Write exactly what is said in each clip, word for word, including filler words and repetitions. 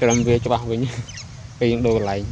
Trong về cho bác với những đồ lạnh.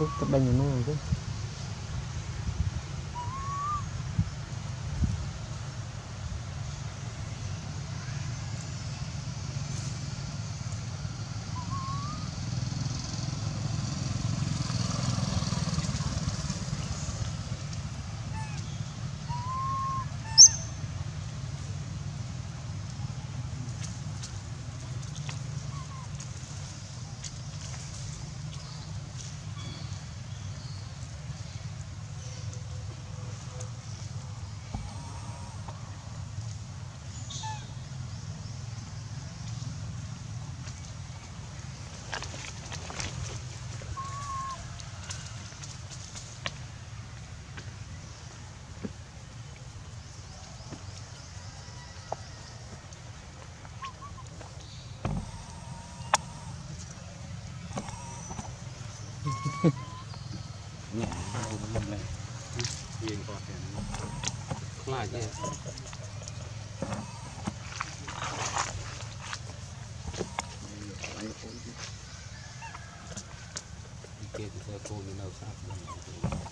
Rút tập đánh ở nơi chứ. Like this. Get the phone in the house.